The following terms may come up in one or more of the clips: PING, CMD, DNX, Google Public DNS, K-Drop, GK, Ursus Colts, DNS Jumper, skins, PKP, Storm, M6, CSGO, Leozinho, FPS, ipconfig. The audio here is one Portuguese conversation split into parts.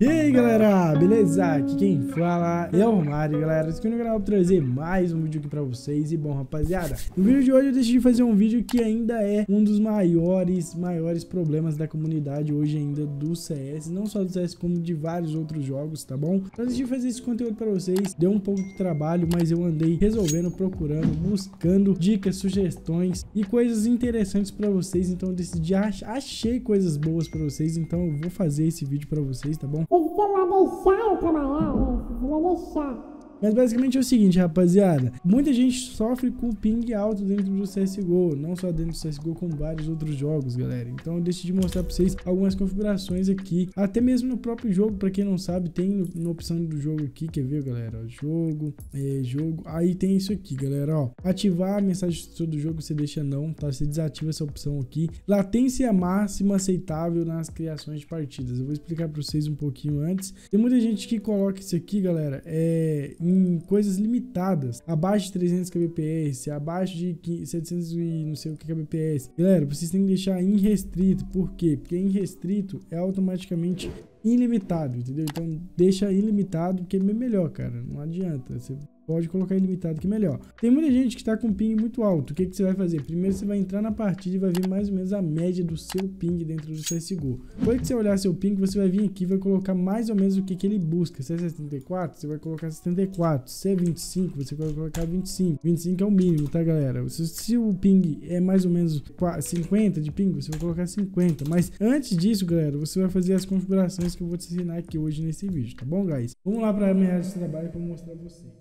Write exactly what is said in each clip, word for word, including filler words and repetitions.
E aí galera, beleza? Aqui quem fala é o Mário, galera. Estou aqui no canal para trazer mais um vídeo aqui pra vocês. E bom, rapaziada, no vídeo de hoje eu decidi fazer um vídeo que ainda é um dos maiores, maiores problemas da comunidade hoje ainda do C S. Não só do C S, como de vários outros jogos, tá bom? Então eu decidi fazer esse conteúdo pra vocês. Deu um pouco de trabalho, mas eu andei resolvendo, procurando, buscando dicas, sugestões e coisas interessantes pra vocês. Então eu decidi, ach achei coisas boas pra vocês. Então eu vou fazer esse vídeo pra vocês, tá bom? Eles vão lá deixar eu trabalhar, eles vão deixar. Mas basicamente é o seguinte, rapaziada, muita gente sofre com ping alto dentro do C S G O, não só dentro do C S G O, como vários outros jogos, galera. Então eu decidi mostrar pra vocês algumas configurações aqui, até mesmo no próprio jogo, pra quem não sabe, tem na opção do jogo aqui, quer ver, galera, ó, jogo, é, jogo, aí tem isso aqui, galera, ó, ativar a mensagem do jogo, você deixa não, tá, você desativa essa opção aqui, latência máxima aceitável nas criações de partidas, eu vou explicar pra vocês um pouquinho antes. Tem muita gente que coloca isso aqui, galera, é... em coisas limitadas, abaixo de trezentos kbps, abaixo de setecentos e não sei o que kbps. Galera, vocês têm que deixar em restrito. Por quê? Porque em restrito é automaticamente ilimitado, entendeu? Então deixa ilimitado, porque é melhor, cara, não adianta, você pode colocar ilimitado que é melhor. Tem muita gente que tá com ping muito alto. O que que você vai fazer? Primeiro você vai entrar na partida e vai ver mais ou menos a média do seu ping dentro do C S G O. Depois que você olhar seu ping, você vai vir aqui e vai colocar mais ou menos o que que ele busca. Se é setenta e quatro, você vai colocar setenta e quatro. Se é vinte e cinco, você vai colocar vinte e cinco. vinte e cinco é o mínimo, tá, galera? Se, se o ping é mais ou menos cinquenta de ping, você vai colocar cinquenta. Mas antes disso, galera, você vai fazer as configurações que eu vou te ensinar aqui hoje nesse vídeo, tá bom, guys? Vamos lá pra minha área de trabalho pra mostrar pra vocês.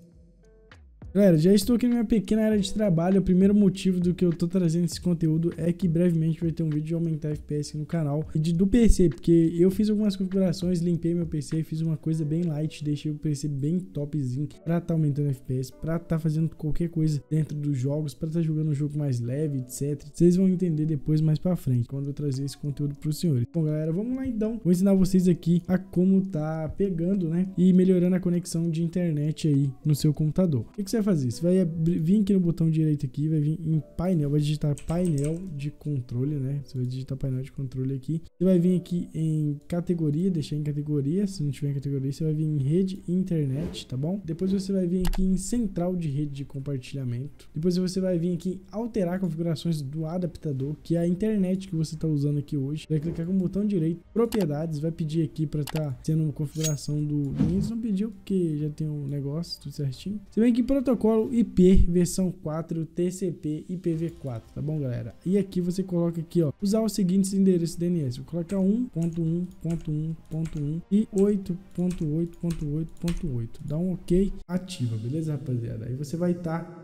Galera, já estou aqui na minha pequena área de trabalho. O primeiro motivo do que eu estou trazendo esse conteúdo é que brevemente vai ter um vídeo de aumentar F P S aqui no canal e de, do P C, porque eu fiz algumas configurações, limpei meu P C, fiz uma coisa bem light, deixei o P C bem topzinho para estar tá aumentando F P S, para estar tá fazendo qualquer coisa dentro dos jogos, para estar tá jogando um jogo mais leve, etcétera. Vocês vão entender depois, mais para frente, quando eu trazer esse conteúdo para os senhores. Bom, galera, vamos lá então. Vou ensinar vocês aqui a como tá pegando, né, e melhorando a conexão de internet aí no seu computador. O que, que você vai fazer? Você vai vir aqui no botão direito aqui, vai vir em painel, vai digitar painel de controle, né? Você vai digitar painel de controle aqui. Você vai vir aqui em categoria, deixar em categoria. Se não tiver em categoria, você vai vir em rede e internet, tá bom? Depois você vai vir aqui em central de rede de compartilhamento. Depois você vai vir aqui em alterar configurações do adaptador, que é a internet que você está usando aqui hoje. Vai clicar com o botão direito, propriedades, vai pedir aqui para estar tá sendo uma configuração do Windows. Não pediu porque já tem um negócio, tudo certinho. Você vem aqui protocolo I P versão quatro T C P I P v quatro, tá bom, galera? E aqui você coloca aqui, ó, usar os seguintes endereços D N S. Vou colocar um ponto um ponto um ponto um e oito ponto oito ponto oito ponto oito. Dá um OK, ativa, beleza, rapaziada? Aí você vai estar tá...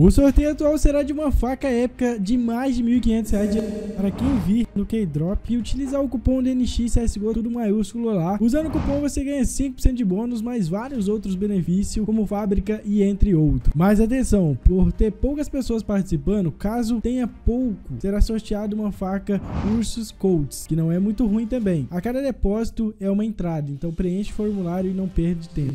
O sorteio atual será de uma faca épica de mais de mil e quinhentos reais de... para quem vir no K-Drop e utilizar o cupom D N X C S G O, tudo maiúsculo lá. Usando o cupom você ganha cinco por cento de bônus, mais vários outros benefícios, como fábrica e entre outros. Mas atenção, por ter poucas pessoas participando, caso tenha pouco, será sorteado uma faca Ursus Colts, que não é muito ruim também. A cada depósito é uma entrada, então preenche o formulário e não perde tempo.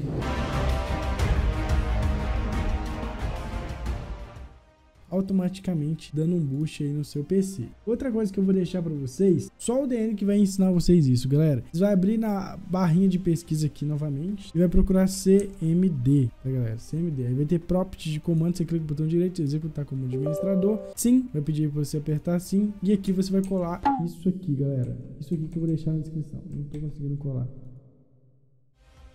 Automaticamente dando um boost aí no seu P C. Outra coisa que eu vou deixar para vocês, só o D N que vai ensinar vocês isso, galera. Você vai abrir na barrinha de pesquisa aqui novamente e vai procurar C M D, tá, galera? C M D. Aí vai ter prompts de comando, você clica no botão direito, executar como administrador. Sim, vai pedir para você apertar sim. E aqui você vai colar isso aqui, galera. Isso aqui que eu vou deixar na descrição. Não tô conseguindo colar.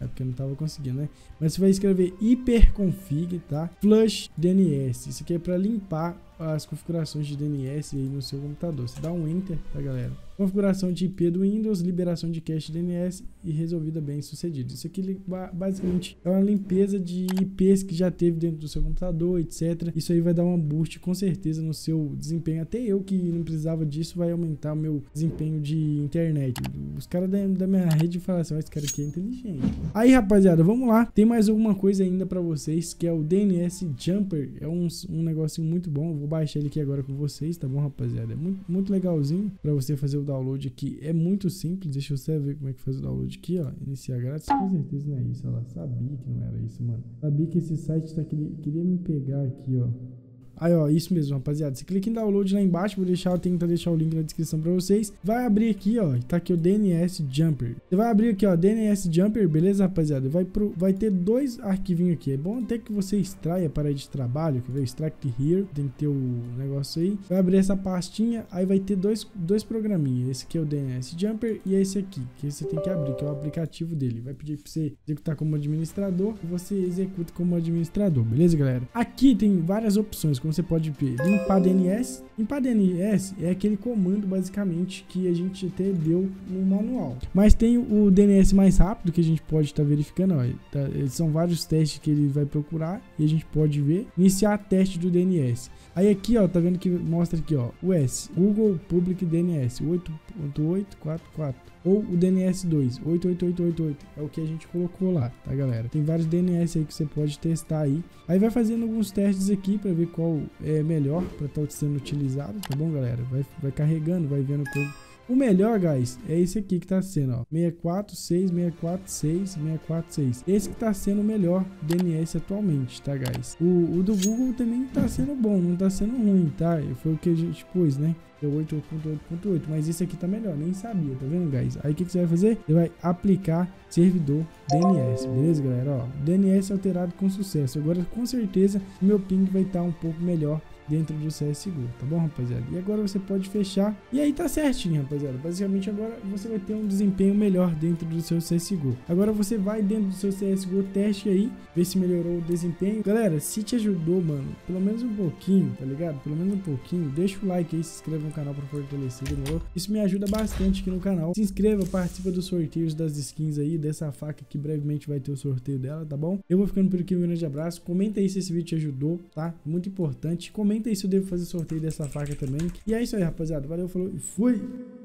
É porque eu não tava conseguindo, né? Mas você vai escrever ipconfig, tá? Flush D N S. Isso aqui é para limpar as configurações de D N S aí no seu computador. Você dá um enter, tá, galera? Configuração de I P do Windows, liberação de cache D N S e resolvida bem sucedido. Isso aqui basicamente é uma limpeza de I Ps que já teve dentro do seu computador, etcétera. Isso aí vai dar um boost com certeza no seu desempenho. Até eu que não precisava disso, vai aumentar o meu desempenho de internet. Os caras da, da minha rede falam assim, ó, esse cara aqui é inteligente. Aí, rapaziada, vamos lá. Tem mais alguma coisa ainda pra vocês, que é o D N S Jumper. É um, um negocinho muito bom. Eu vou baixar ele aqui agora com vocês, tá bom, rapaziada? É muito, muito legalzinho pra você fazer o download aqui. É muito simples. Deixa eu só ver como é que faz o download aqui, ó. Iniciar grátis. Com certeza não é isso, ó. Sabia que não era isso, mano. Sabia que esse site tá... Queria me pegar aqui, ó. Aí, ó, isso mesmo, rapaziada. Você clica em download lá embaixo, vou deixar, vou tentar deixar o link na descrição pra vocês. Vai abrir aqui, ó, tá aqui o D N S Jumper. Você vai abrir aqui, ó, D N S Jumper, beleza, rapaziada? Vai, pro, vai ter dois arquivinhos aqui. É bom até que você extraia para de trabalho, que vai extract here, tem que ter o negócio aí. Vai abrir essa pastinha, aí vai ter dois, dois programinhas. Esse aqui é o D N S Jumper e esse aqui, que você tem que abrir, que é o aplicativo dele. Vai pedir pra você executar como administrador e você executa como administrador, beleza, galera? Aqui tem várias opções, como você pode ver, limpar D N S. Limpar D N S é aquele comando, basicamente, que a gente até deu no manual. Mas tem o D N S mais rápido, que a gente pode estar tá verificando, ó, tá, são vários testes que ele vai procurar e a gente pode ver. Iniciar teste do D N S. Aí aqui, ó, tá vendo que mostra aqui, ó, o S, Google Public D N S oito ponto oito quatro quatro ou o D N S dois, oito oito oito oito oito, é o que a gente colocou lá, tá, galera? Tem vários D N S aí que você pode testar aí. Aí vai fazendo alguns testes aqui para ver qual é melhor para estar tá sendo utilizado, tá bom, galera? Vai, vai carregando, vai vendo como... O melhor, guys, é esse aqui que tá sendo, ó, seis quatro seis, seis quatro seis, seis quatro seis. Esse que tá sendo o melhor D N S atualmente, tá, guys? O, o do Google também tá sendo bom, não tá sendo ruim, tá? Foi o que a gente pôs, né? oito ponto oito ponto oito, mas esse aqui tá melhor, nem sabia, tá vendo, guys? Aí o que, que você vai fazer? Você vai aplicar servidor D N S, beleza, galera? Ó, D N S alterado com sucesso. Agora, com certeza, meu ping vai estar tá um pouco melhor dentro do C S G O, tá bom, rapaziada? E agora você pode fechar, e aí tá certinho, rapaziada. Basicamente agora você vai ter um desempenho melhor dentro do seu C S G O. Agora você vai dentro do seu C S G O, teste aí, ver se melhorou o desempenho. Galera, se te ajudou, mano, pelo menos um pouquinho, tá ligado? Pelo menos um pouquinho, deixa o like aí, se inscreve no canal pra fortalecer, demorou? Isso me ajuda bastante aqui no canal. Se inscreva, participa dos sorteios das skins aí, dessa faca que brevemente vai ter o sorteio dela, tá bom? Eu vou ficando por aqui, um grande abraço, comenta aí se esse vídeo te ajudou, tá? Muito importante, comenta Comenta aí se eu devo fazer sorteio dessa faca também. E é isso aí, rapaziada. Valeu, falou e fui!